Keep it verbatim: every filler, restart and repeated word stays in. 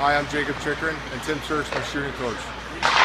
Hi, I'm Jacob Chychrun, and Tim Turk's my shooting coach.